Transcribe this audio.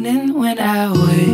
morning when I wake.